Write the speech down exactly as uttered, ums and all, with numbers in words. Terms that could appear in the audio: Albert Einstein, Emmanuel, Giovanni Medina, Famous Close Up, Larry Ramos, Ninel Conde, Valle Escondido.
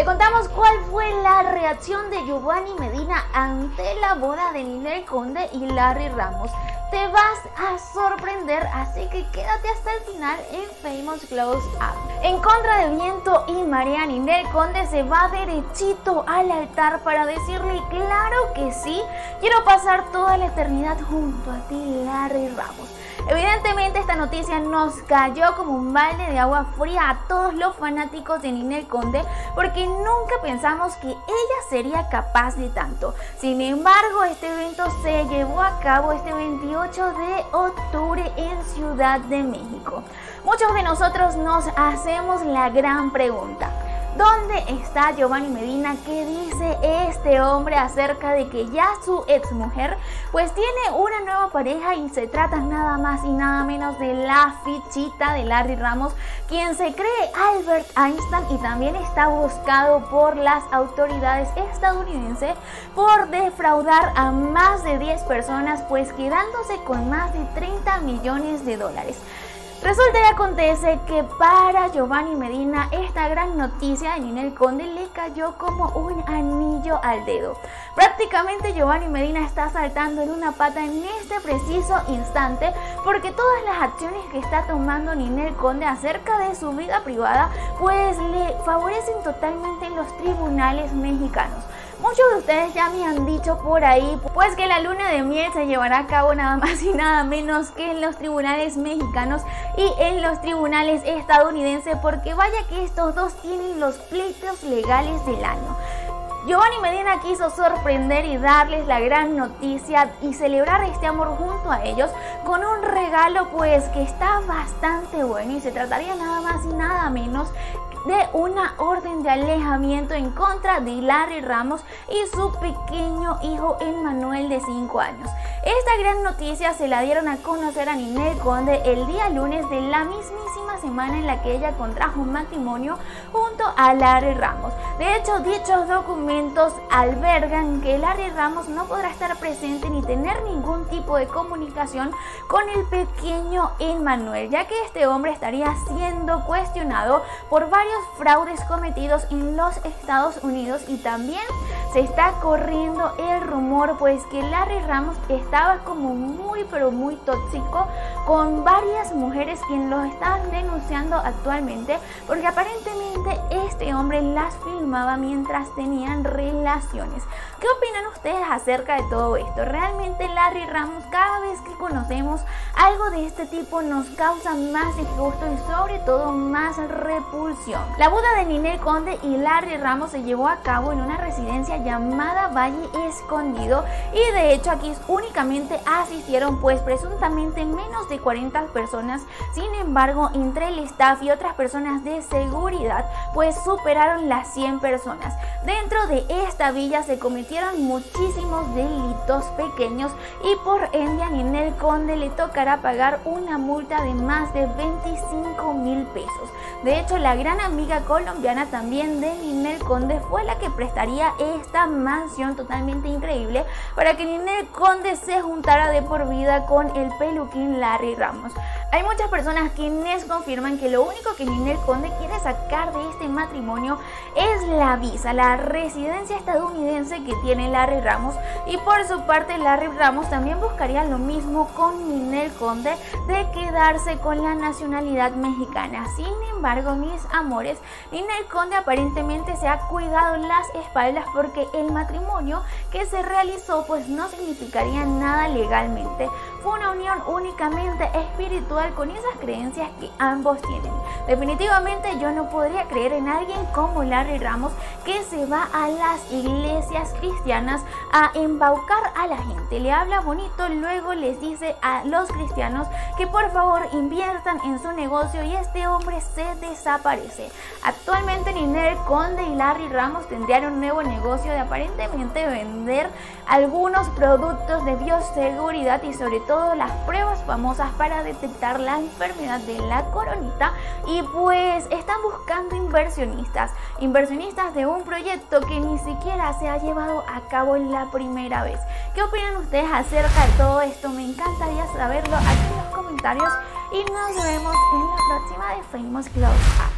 Te contamos cuál fue la reacción de Giovanni Medina ante la boda de Ninel Conde y Larry Ramos. Te vas a sorprender, así que quédate hasta el final en Famous Close Up. En contra de viento y marea, Ninel Conde se va derechito al altar para decirle claro que sí, quiero pasar toda la eternidad junto a ti, Larry Ramos. Evidentemente esta noticia nos cayó como un balde de agua fría a todos los fanáticos de Ninel Conde, porque nunca pensamos que ella sería capaz de tanto. Sin embargo, este evento se llevó a cabo este veintiocho de octubre en Ciudad de México. Muchos de nosotros nos hacemos la gran pregunta: ¿dónde está Giovanni Medina? ¿Qué dice este hombre acerca de que ya su ex mujer pues tiene una nueva pareja y se trata nada más y nada menos de la fichita de Larry Ramos, quien se cree Albert Einstein y también está buscado por las autoridades estadounidenses por defraudar a más de diez personas, pues quedándose con más de treinta millones de dólares? Resulta y acontece que para Giovanni Medina esta gran noticia de Ninel Conde le cayó como un anillo al dedo. Prácticamente Giovanni Medina está saltando en una pata en este preciso instante, porque todas las acciones que está tomando Ninel Conde acerca de su vida privada pues le favorecen totalmente en los tribunales mexicanos. Muchos de ustedes ya me han dicho por ahí pues que la luna de miel se llevará a cabo nada más y nada menos que en los tribunales mexicanos y en los tribunales estadounidenses, porque vaya que estos dos tienen los pleitos legales del año. Giovanni Medina quiso sorprender y darles la gran noticia y celebrar este amor junto a ellos con un regalo pues que está bastante bueno, y se trataría nada más y nada menos de una orden de alejamiento en contra de Larry Ramos y su pequeño hijo Emmanuel de cinco años. Esta gran noticia se la dieron a conocer a Ninel Conde el día lunes de la mismísima semana en la que ella contrajo matrimonio junto a Larry Ramos. De hecho, dichos documentos albergan que Larry Ramos no podrá estar presente ni tener ningún tipo de comunicación con el pequeño Emmanuel, ya que este hombre estaría siendo cuestionado por varios fraudes cometidos en los Estados Unidos, y también se está corriendo el rumor pues que Larry Ramos estaba como muy pero muy tóxico con varias mujeres, quien los están denunciando actualmente porque aparentemente este hombre las filmaba mientras tenían relaciones. ¿Qué opinan ustedes acerca de todo esto? Realmente Larry Ramos, cada vez que conocemos algo de este tipo, nos causa más disgusto y sobre todo más repulsión. La boda de Ninel Conde y Larry Ramos se llevó a cabo en una residencia llamada Valle Escondido, y de hecho aquí únicamente asistieron pues presuntamente menos de cuarenta personas. Sin embargo, entre el staff y otras personas de seguridad pues superaron las cien personas. Dentro de esta villa se cometieron muchísimos delitos pequeños, y por ende a Ninel Conde le tocará pagar una multa de más de veinticinco mil pesos. De hecho, la gran amiga colombiana también de Ninel Conde fue la que prestaría esta mansión totalmente increíble para que Ninel Conde se juntara de por vida con el peluquín Larry Ramos. Hay muchas personas quienes confirman que lo único que Ninel Conde quiere sacar de este matrimonio es la visa, la residencia estadounidense que tiene Larry Ramos, y por su parte Larry Ramos también buscaría lo mismo con Ninel Conde, de quedarse con la nacionalidad mexicana. Sin embargo, mis amores, Ninel Conde aparentemente se ha cuidado las espaldas porque el matrimonio que se realizó pues no significaría nada legalmente. Fue una unión únicamente espiritual con esas creencias que ambos tienen. Definitivamente yo no podría creer en alguien como Larry Ramos, que se va a las iglesias cristianas a embaucar a la gente, le habla bonito, luego les dice a los cristianos que por favor inviertan en su negocio, y este hombre se desaparece. Actualmente Ninel Conde y Larry Ramos tendrían un nuevo negocio de aparentemente vender algunos productos de bioseguridad y sobre todo todas las pruebas famosas para detectar la enfermedad de la coronita, y pues están buscando inversionistas inversionistas de un proyecto que ni siquiera se ha llevado a cabo la primera vez. ¿Qué opinan ustedes acerca de todo esto? Me encantaría saberlo aquí en los comentarios, y nos vemos en la próxima de Famous Close Up.